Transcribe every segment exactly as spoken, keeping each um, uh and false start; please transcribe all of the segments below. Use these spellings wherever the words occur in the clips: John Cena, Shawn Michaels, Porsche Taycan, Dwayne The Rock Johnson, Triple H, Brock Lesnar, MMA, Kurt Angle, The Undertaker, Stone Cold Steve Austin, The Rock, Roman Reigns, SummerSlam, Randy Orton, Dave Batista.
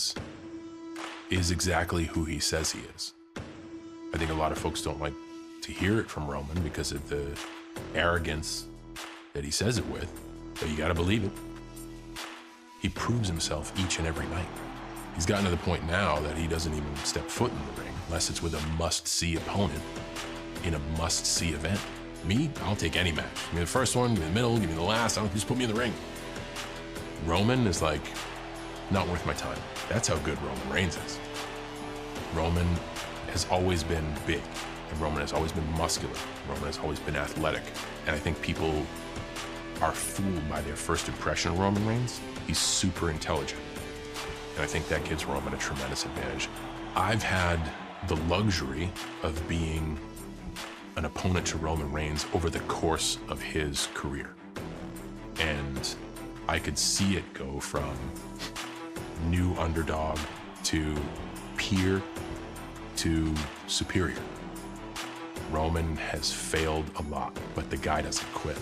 is, is exactly who he says he is. I think a lot of folks don't like to hear it from Roman because of the arrogance that he says it with, but you gotta believe it. He proves himself each and every night. He's gotten to the point now that he doesn't even step foot in the ring unless it's with a must-see opponent in a must-see event. Me, I'll take any match. Give me the first one, give me the middle, give me the last, I don't, just put me in the ring. Roman is like, not worth my time. That's how good Roman Reigns is. Roman has always been big, and Roman has always been muscular. Roman has always been athletic. And I think people are fooled by their first impression of Roman Reigns. He's super intelligent. And I think that gives Roman a tremendous advantage. I've had the luxury of being an opponent to Roman Reigns over the course of his career. And I could see it go from new underdog to peer to superior. Roman has failed a lot, but the guy doesn't quit.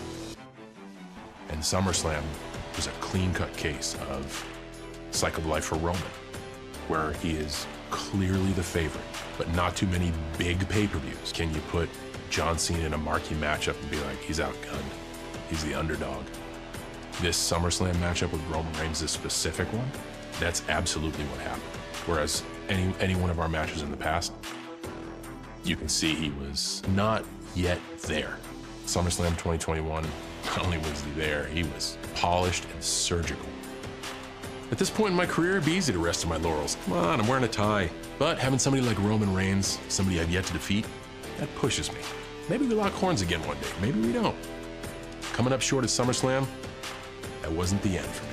And SummerSlam was a clean-cut case of cycle of life for Roman, where he is clearly the favorite, but not too many big pay-per-views. Can you put John Cena in a marquee matchup and be like, he's outgunned, he's the underdog? This SummerSlam matchup with Roman Reigns, this specific one, that's absolutely what happened. Whereas any, any one of our matches in the past, you can see he was not yet there. SummerSlam twenty twenty-one, not only was he there, he was polished and surgical. At this point in my career, it'd be easy to rest on my laurels. Come on, I'm wearing a tie. But having somebody like Roman Reigns, somebody I've yet to defeat, that pushes me. Maybe we lock horns again one day, maybe we don't. Coming up short at SummerSlam, that wasn't the end for me.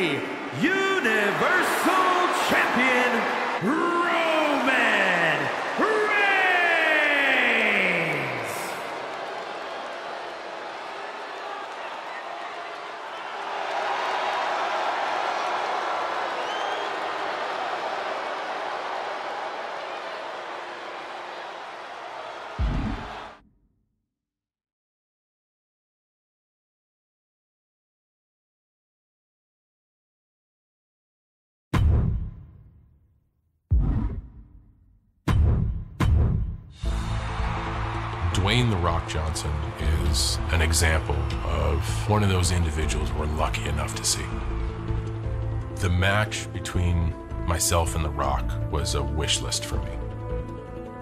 the Universal Champion, Roman Reigns. Dwayne The Rock Johnson is an example of one of those individuals we're lucky enough to see. The match between myself and The Rock was a wish list for me.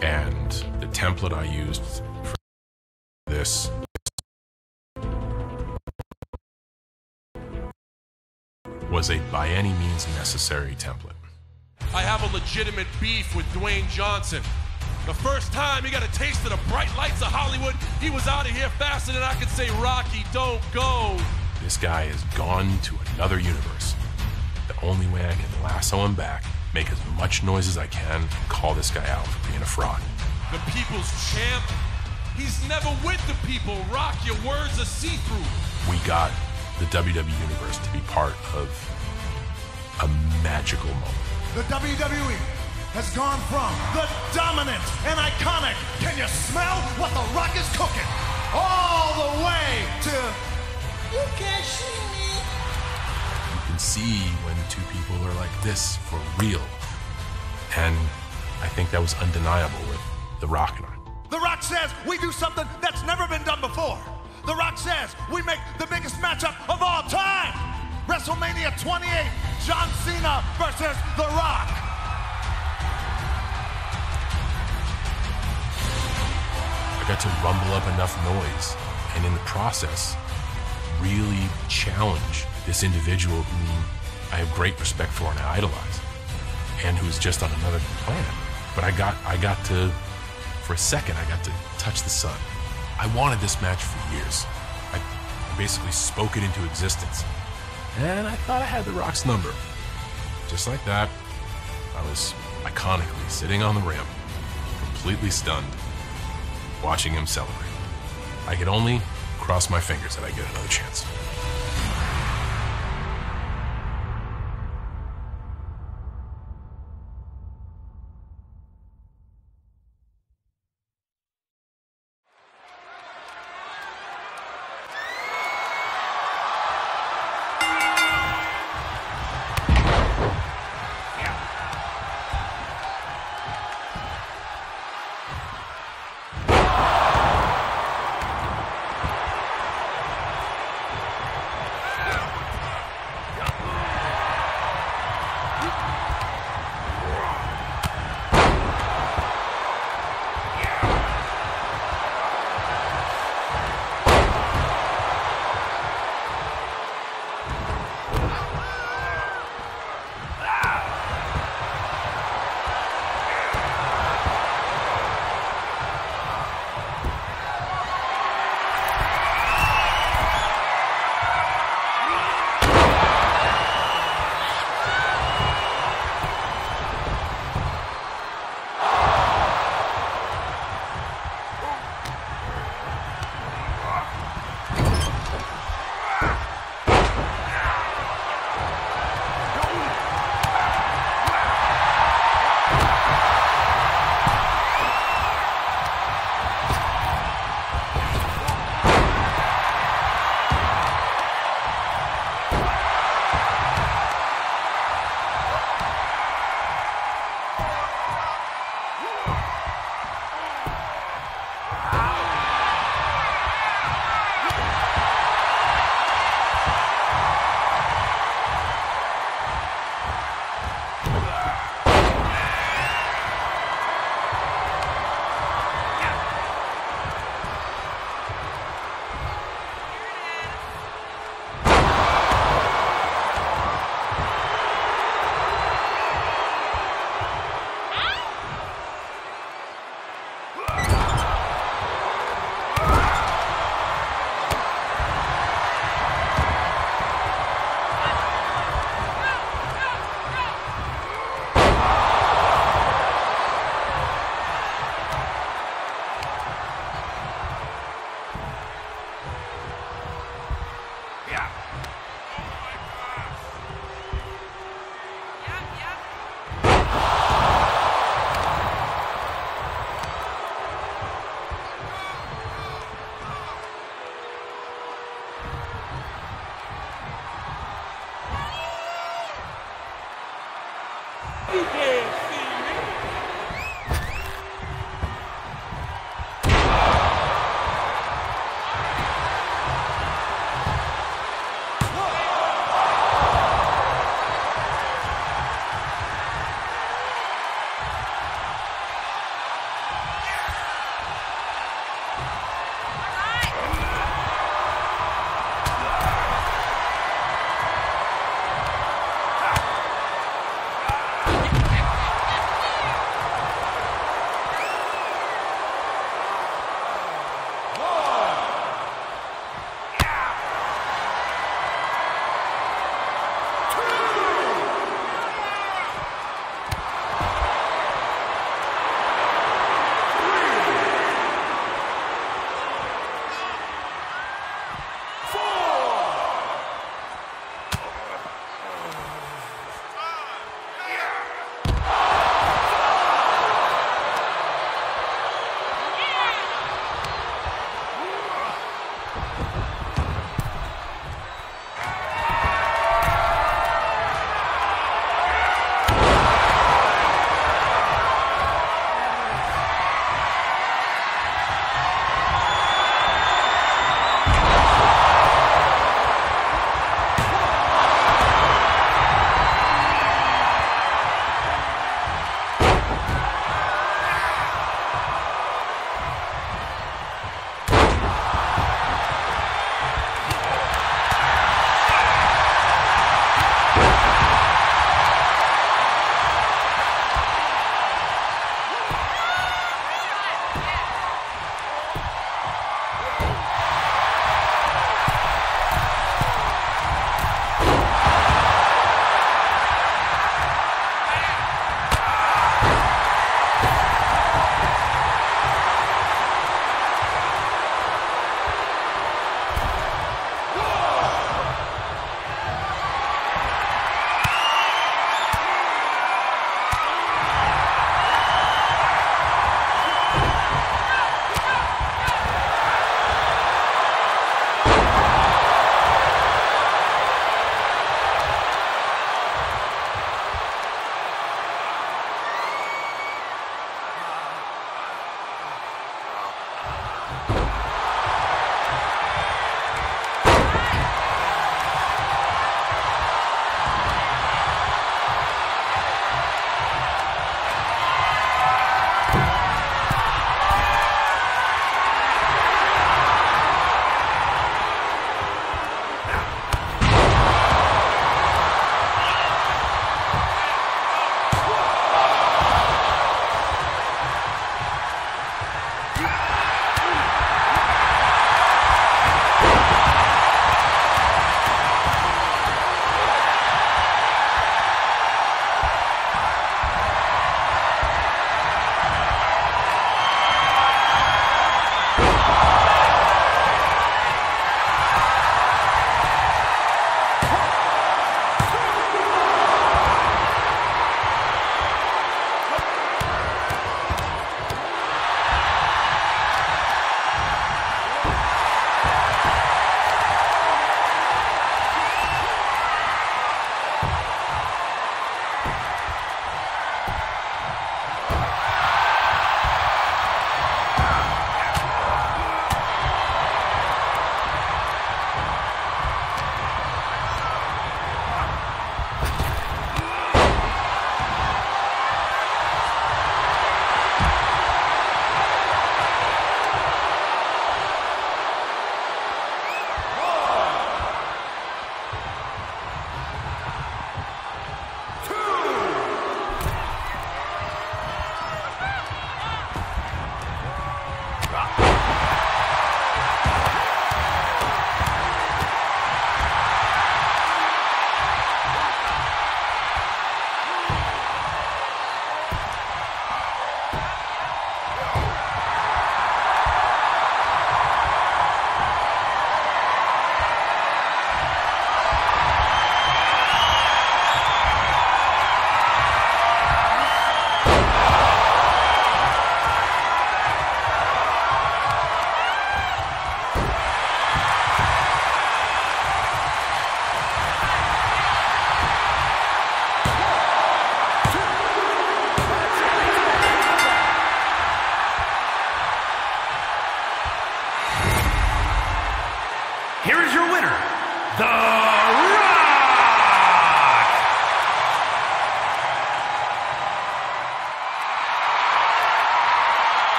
And the template I used for this was a by any means necessary template. I have a legitimate beef with Dwayne Johnson. The first time he got a taste of the bright lights of Hollywood, he was out of here faster than I could say, Rocky, don't go. This guy has gone to another universe. The only way I can lasso him back, make as much noise as I can, and call this guy out for being a fraud. The people's champ? He's never with the people. Rock, your words are see-through. We got the W W E Universe to be part of a magical moment. The W W E has gone from the dominant and iconic, can you smell what The Rock is cooking, all the way to, you can't see me. You can see when two people are like this for real. And I think that was undeniable with The Rock and I. The Rock says we do something that's never been done before. The Rock says we make the biggest matchup of all time. WrestleMania twenty-eight, John Cena versus The Rock. Got to rumble up enough noise and in the process really challenge this individual whom I have great respect for and I idolize and who's just on another planet. But I got I got to, for a second, I got to touch the sun. I wanted this match for years. I basically spoke it into existence. And I thought I had The Rock's number. Just like that, I was iconically sitting on the rim, completely stunned, watching him celebrate. I could only cross my fingers that I get another chance.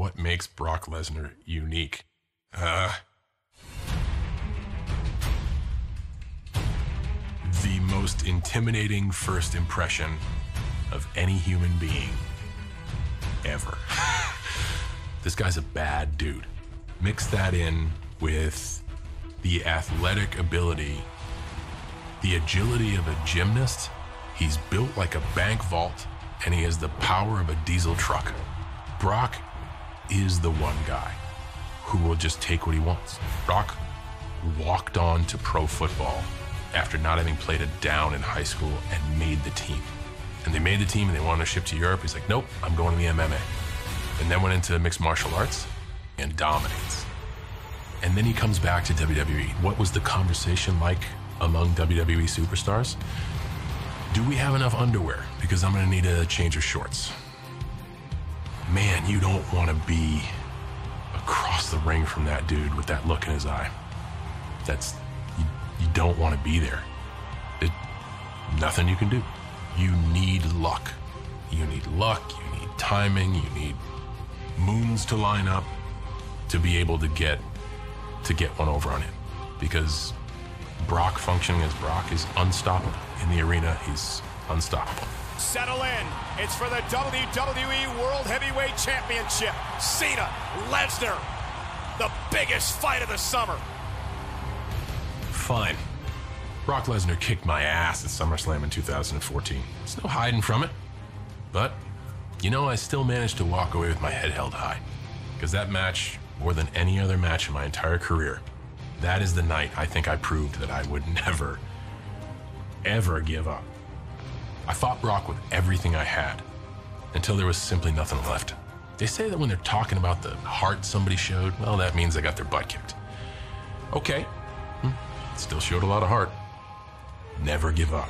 what makes Brock Lesnar unique. Uh, the most intimidating first impression of any human being ever. This guy's a bad dude. Mix that in with the athletic ability, the agility of a gymnast. He's built like a bank vault, and he has the power of a diesel truck. Brock is the one guy who will just take what he wants. Brock walked on to pro football after not having played a down in high school and made the team. And they made the team and they wanted to ship to Europe. He's like, nope, I'm going to the M M A. And then went into mixed martial arts and dominates. And then he comes back to W W E. What was the conversation like among W W E superstars? Do we have enough underwear? Because I'm gonna need a change of shorts. Man, you don't wanna be across the ring from that dude with that look in his eye. That's, you, you don't wanna be there. It, nothing you can do. You need luck. You need luck, you need timing, you need moons to line up to be able to get, to get one over on him. Because Brock functioning as Brock is unstoppable. In the arena, he's unstoppable. Settle in. It's for the W W E World Heavyweight Championship. Cena, Lesnar, the biggest fight of the summer. Fine. Brock Lesnar kicked my ass at SummerSlam in two thousand fourteen. There's no hiding from it. But, you know, I still managed to walk away with my head held high. Because that match, more than any other match in my entire career, that is the night I think I proved that I would never, ever give up. I fought Brock with everything I had until there was simply nothing left. They say that when they're talking about the heart somebody showed, well, that means they got their butt kicked. Okay, still showed a lot of heart. Never give up.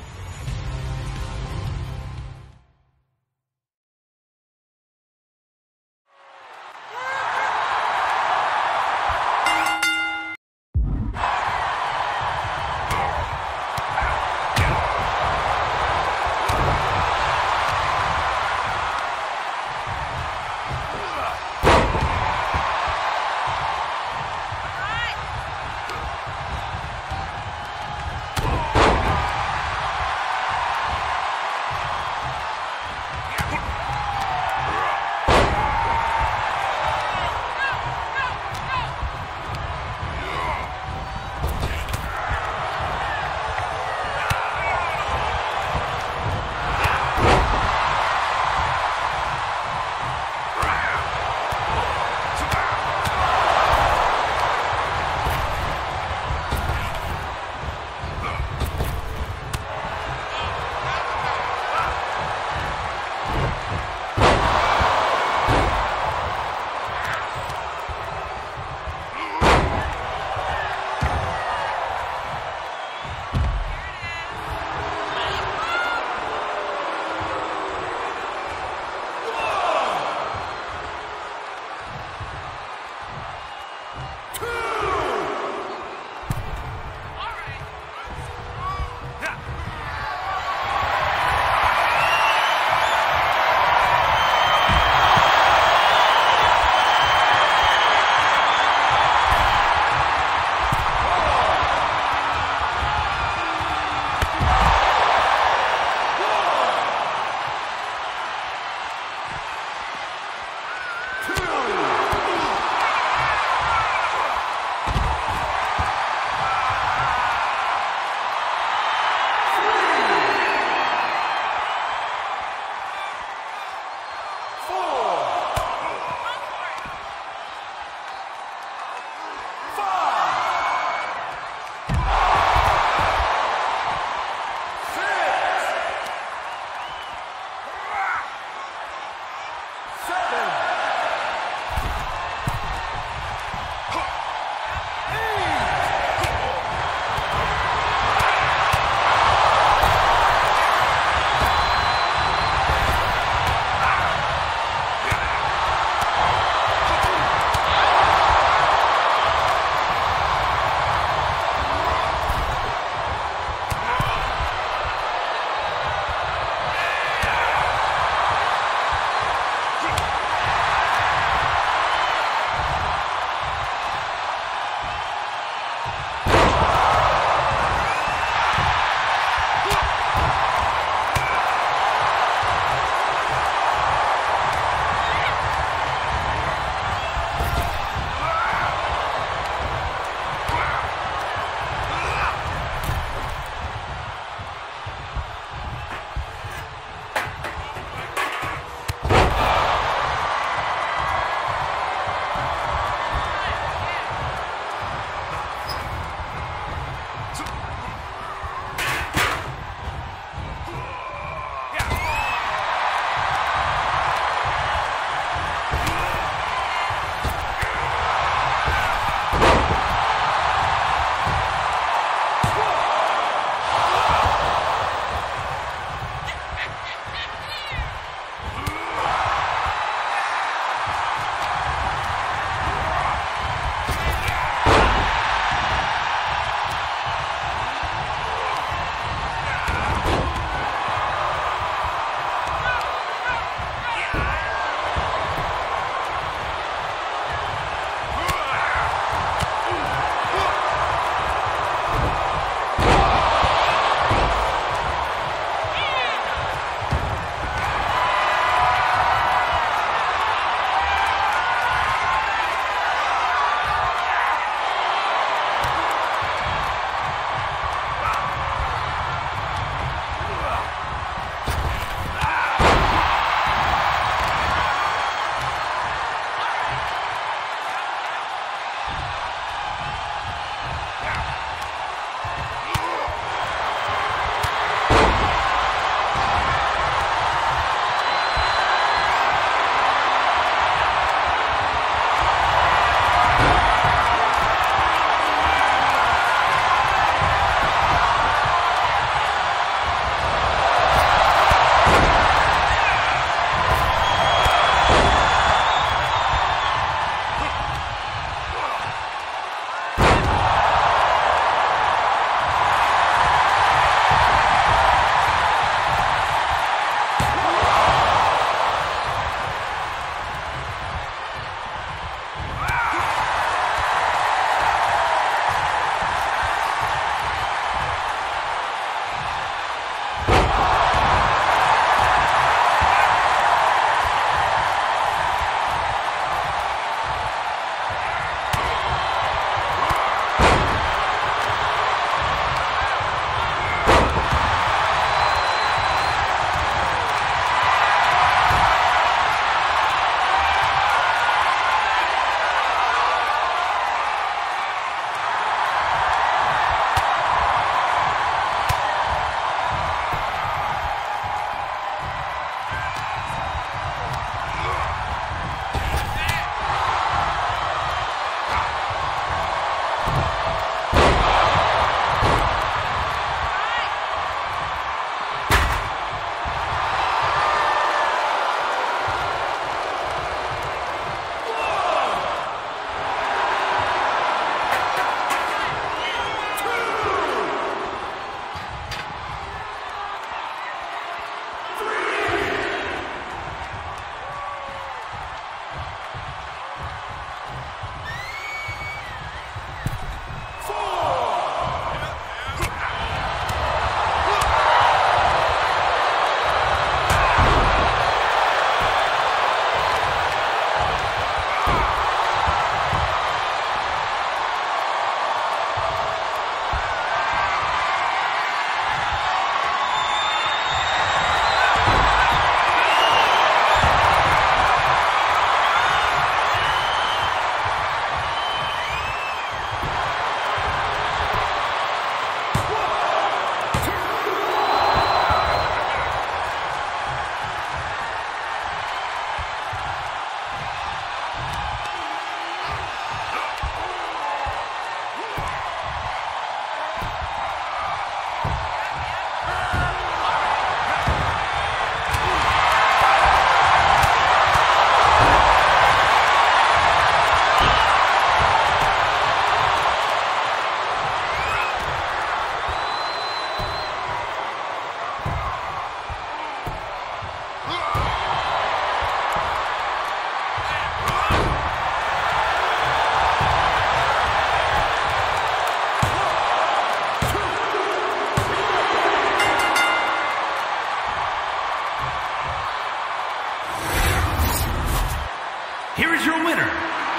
is your winner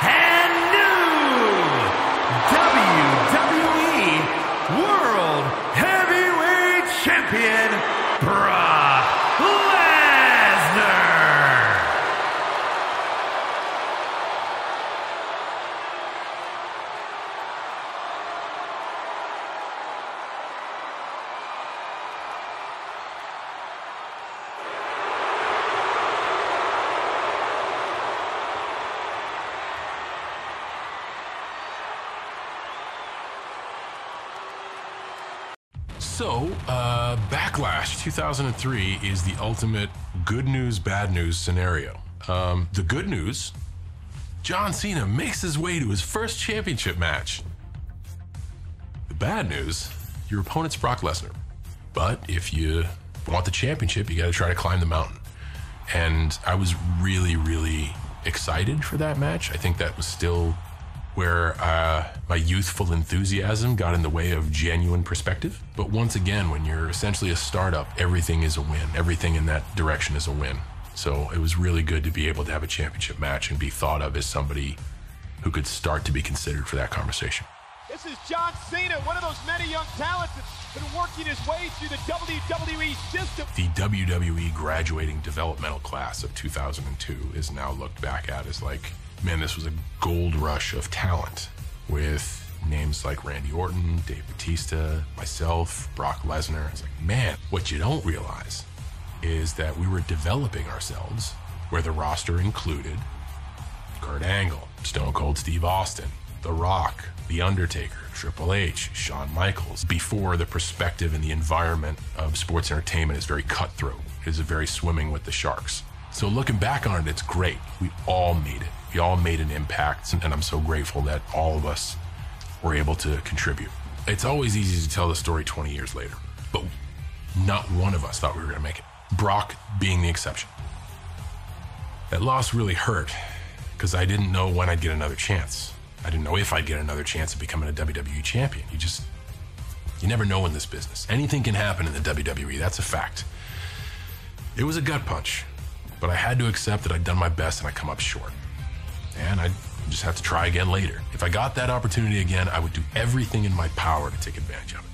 and new W W E World Heavyweight Champion, Brock So, uh, Backlash two thousand three is the ultimate good news, bad news scenario. Um, the good news, John Cena makes his way to his first championship match. The bad news, your opponent's Brock Lesnar. But if you want the championship, you gotta try to climb the mountain. And I was really, really excited for that match. I think that was still where uh, my youthful enthusiasm got in the way of genuine perspective. But once again, when you're essentially a startup, everything is a win. Everything in that direction is a win. So it was really good to be able to have a championship match and be thought of as somebody who could start to be considered for that conversation. This is John Cena, one of those many young talents that's been working his way through the W W E system. The W W E graduating developmental class of two thousand two is now looked back at as like, man, this was a gold rush of talent with names like Randy Orton, Dave Batista, myself, Brock Lesnar. It's like, man, what you don't realize is that we were developing ourselves where the roster included Kurt Angle, Stone Cold Steve Austin, The Rock, The Undertaker, Triple H, Shawn Michaels, before the perspective and the environment of sports entertainment is very cutthroat, is a very swimming with the sharks. So looking back on it, it's great. We all made it. We all made an impact, and I'm so grateful that all of us were able to contribute. It's always easy to tell the story twenty years later, but not one of us thought we were gonna make it. Brock being the exception. That loss really hurt, because I didn't know when I'd get another chance. I didn't know if I'd get another chance at becoming a W W E champion. You just, you never know in this business. Anything can happen in the W W E, that's a fact. It was a gut punch, but I had to accept that I'd done my best and I'd come up short. And I just have to try again later. If I got that opportunity again, I would do everything in my power to take advantage of it.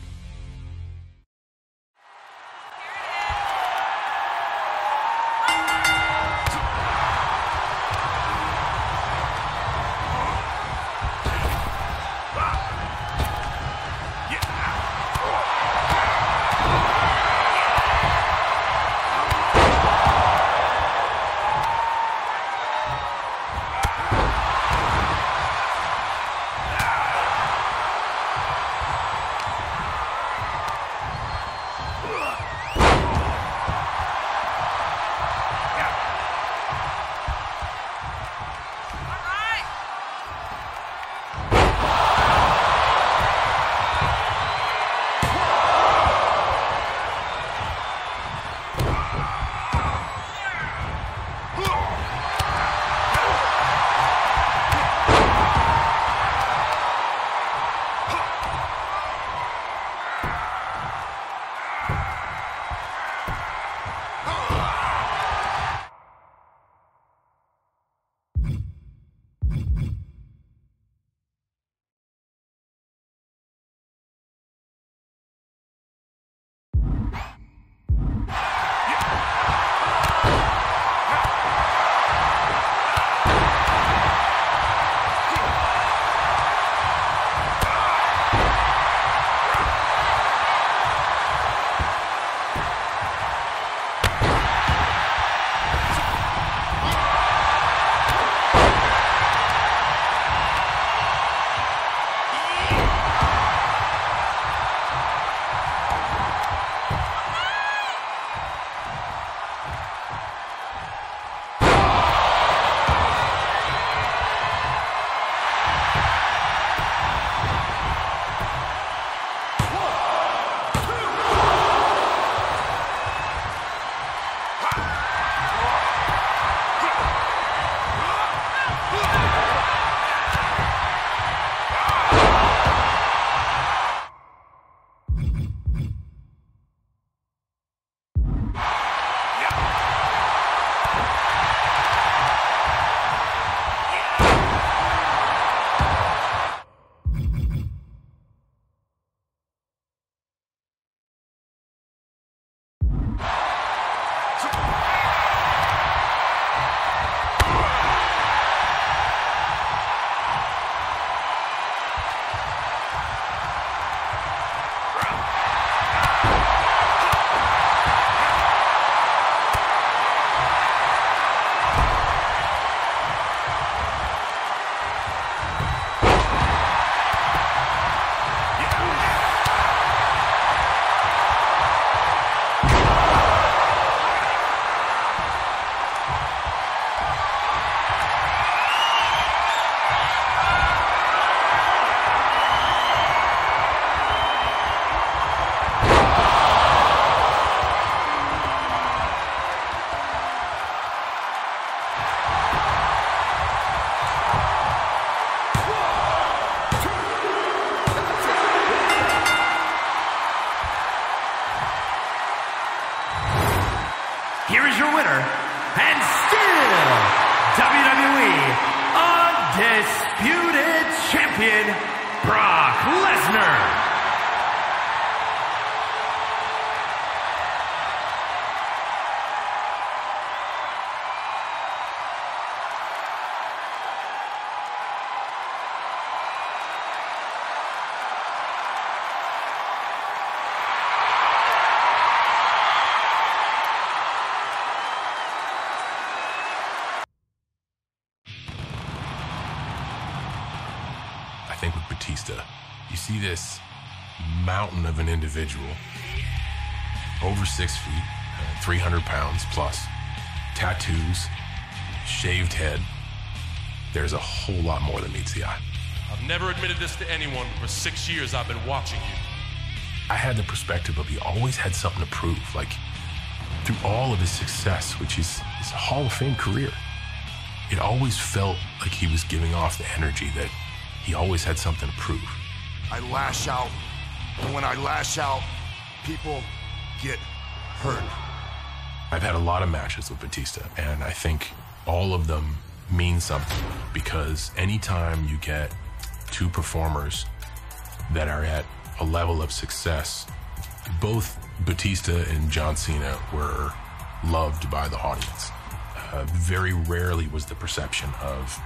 Undisputed Champion, Brock Lesnar. I think with Batista, you see this mountain of an individual, over six feet, uh, three hundred pounds plus, tattoos, shaved head. There's a whole lot more than meets the eye. I've never admitted this to anyone, but for six years I've been watching you. I had the perspective of he always had something to prove, like through all of his success, which is his Hall of Fame career. It always felt like he was giving off the energy that he always had something to prove. I lash out, and when I lash out, people get hurt. I've had a lot of matches with Batista, and I think all of them mean something, because anytime you get two performers that are at a level of success, both Batista and John Cena were loved by the audience. Uh, very rarely was the perception of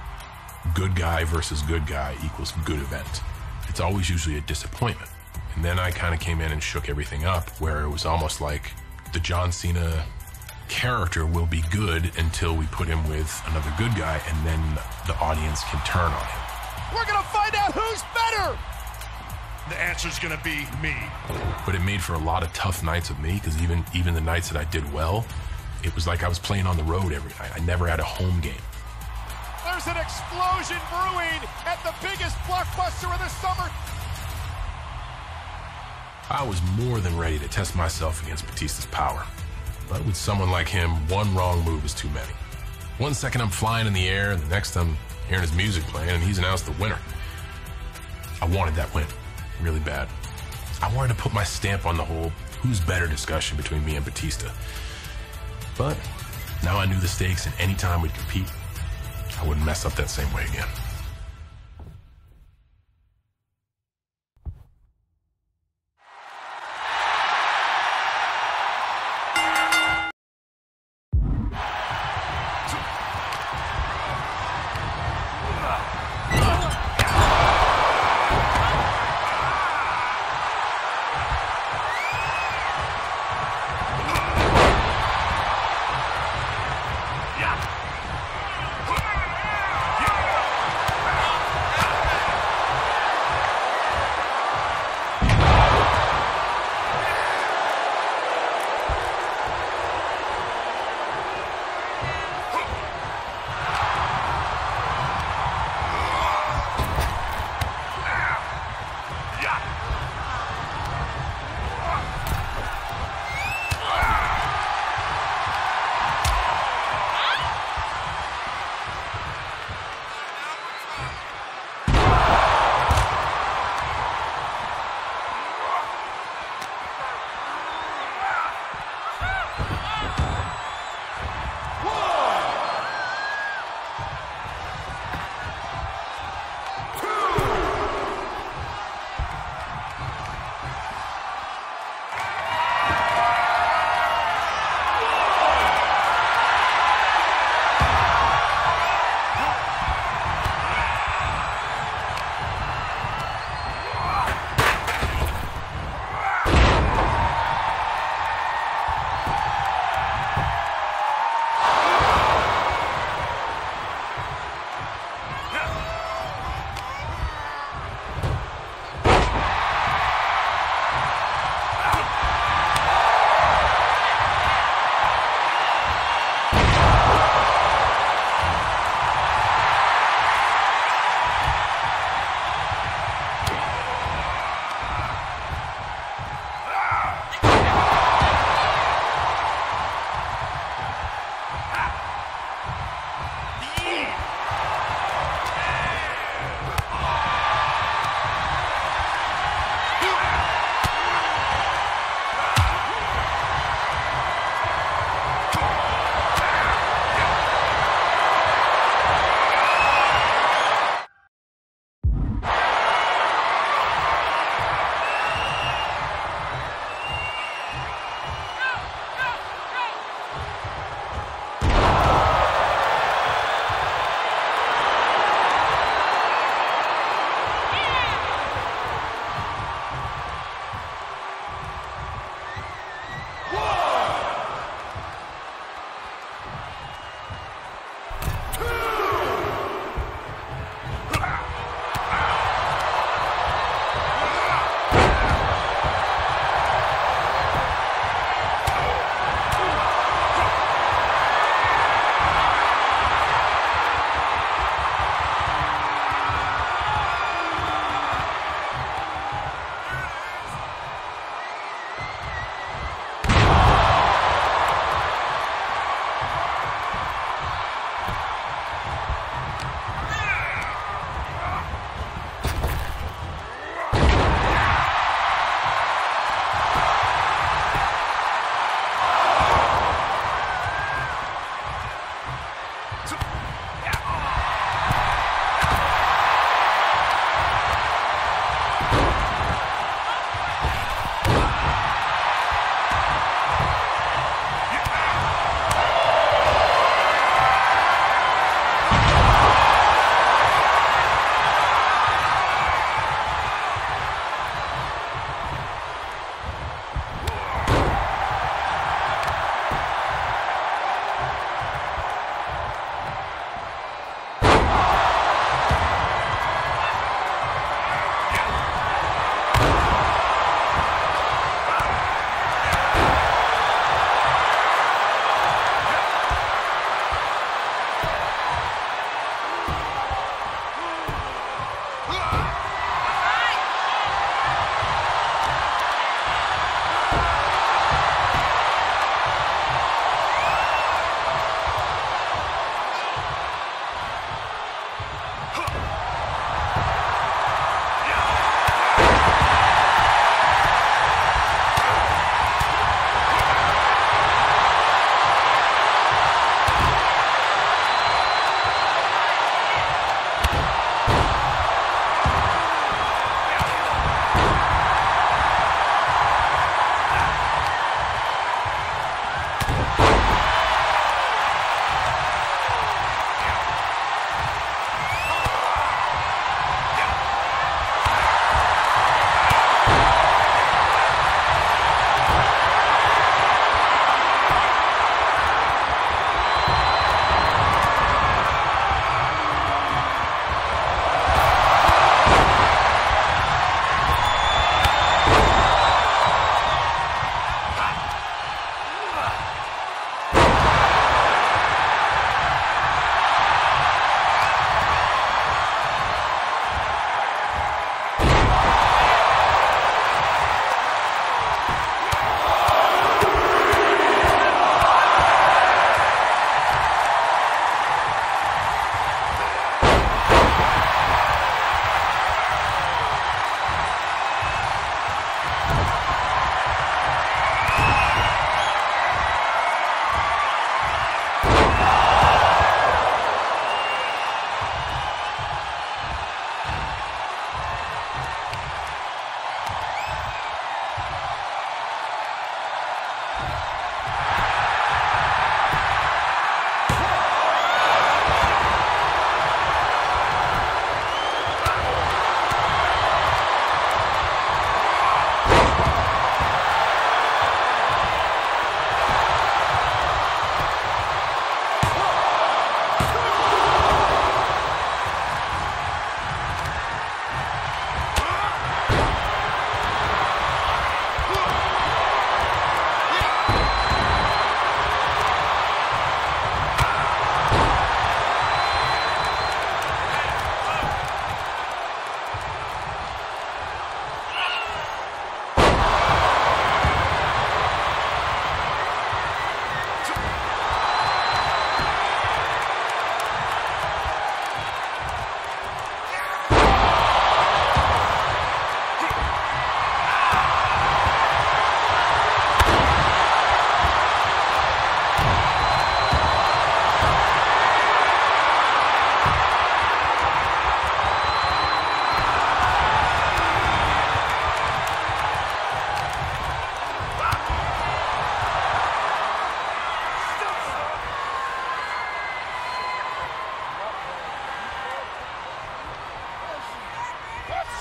good guy versus good guy equals good event. It's always usually a disappointment. And then I kind of came in and shook everything up, where it was almost like the John Cena character will be good until we put him with another good guy, and then the audience can turn on him. We're gonna find out who's better! The answer's gonna be me. But it made for a lot of tough nights with me, because even, even the nights that I did well, it was like I was playing on the road every night. I never had a home game. There's an explosion brewing at the biggest blockbuster of the summer. I was more than ready to test myself against Batista's power. But with someone like him, one wrong move is too many. One second I'm flying in the air, and the next I'm hearing his music playing, and he's announced the winner. I wanted that win really bad. I wanted to put my stamp on the whole who's better discussion between me and Batista. But now I knew the stakes, and any time we'd compete, I wouldn't mess up that same way again.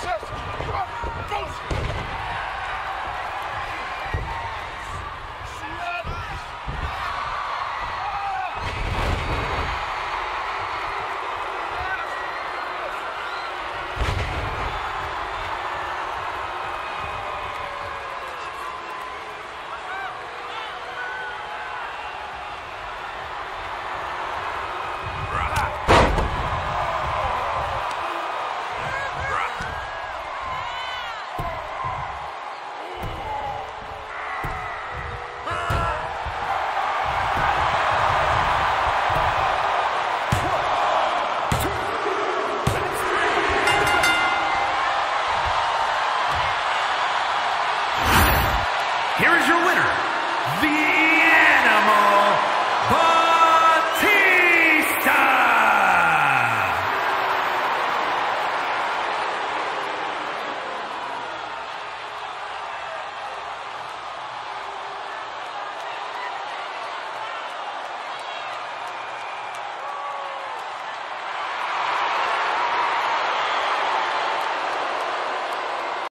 Jesus Christ.